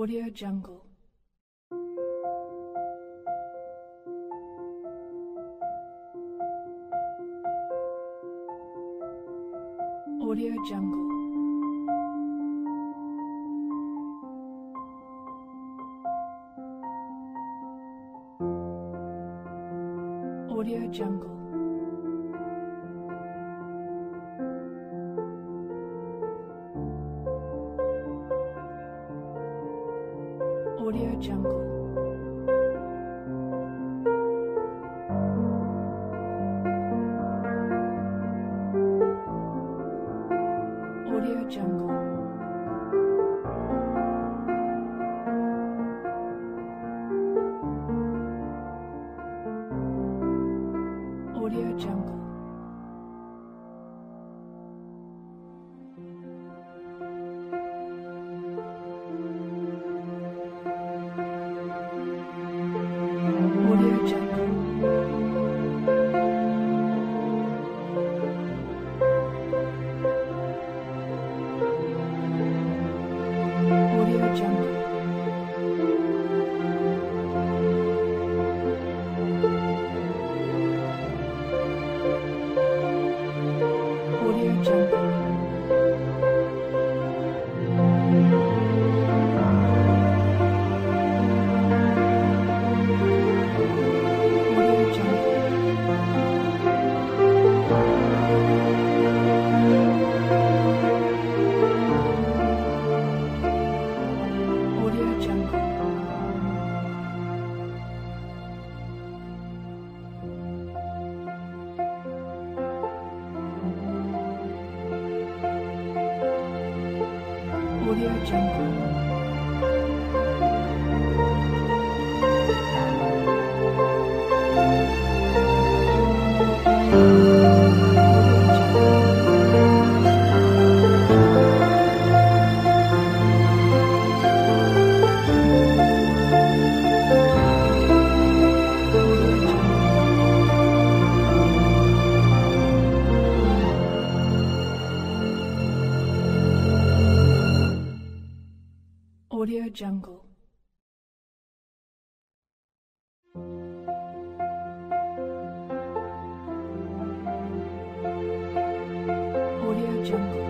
Audio Jungle. Audio Jungle. Audio Jungle. Audio Jungle. Audio Jungle. Audio Jungle. Audio Jungle. Audio Jungle. Audio Jungle.